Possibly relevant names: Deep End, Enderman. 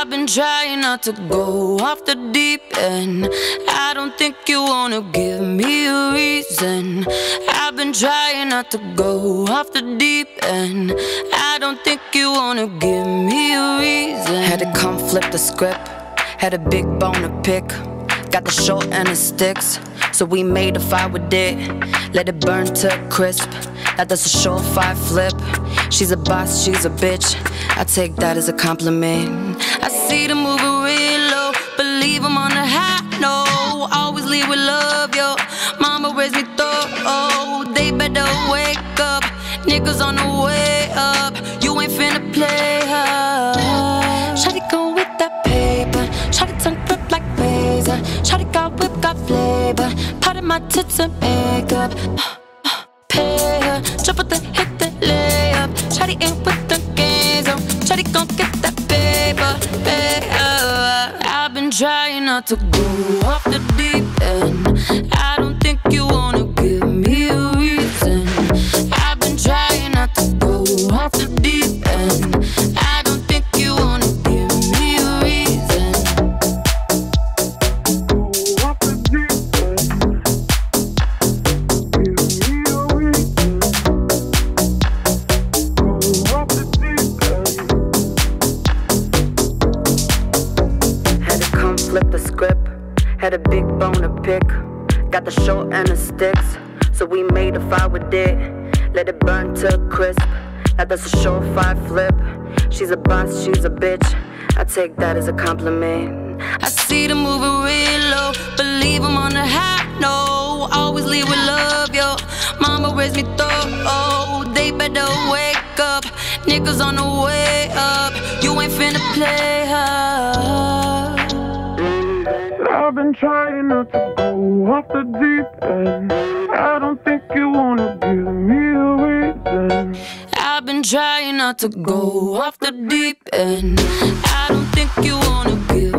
I've been trying not to go off the deep end. I don't think you wanna give me a reason. I've been trying not to go off the deep end. I don't think you wanna give me a reason. Had to come flip the script, had a big bone to pick. Got the short and the sticks, so we made a fire with it. Let it burn to a crisp, that does a surefire flip. She's a boss, she's a bitch, I take that as a compliment. I see them moving real low, believe I'm on a high, no. Always lead with love, yo, mama raised me thorough. They better wake up, niggas on the way up. You ain't finna play her. Shawty go with that paper, shawty tongue flip like razor. Shawty got whip, got flavor, part of my tits and makeup. Pay her, jump with the hit the layup. Shawty ain't with the games, yo. Shawty gon' get that paper, paper. I've been trying not to go off the deep end. I don't think you wanna give me a reason. I've been trying not to go off the deep end. I don't think you wanna give me a reason. Go off the deep end. Give me a reason. Go off the deep end. Had to come flip the script, had a big bone to pick. Got the short and the sticks, so we made a fire with it. Let it burn to a crisp, now that's a surefire flip. She's a boss, she's a bitch, I take that as a compliment. I see them moving real low, believe I'm on a high, no. Always lead with love, yo, mama raised me thorough. They better wake up, niggas on the way up. You ain't finna play her. I've been trying not to go off the deep end. I don't think you wanna give me a reason. I've been trying not to go off the deep end. I don't think you wanna give me a reason.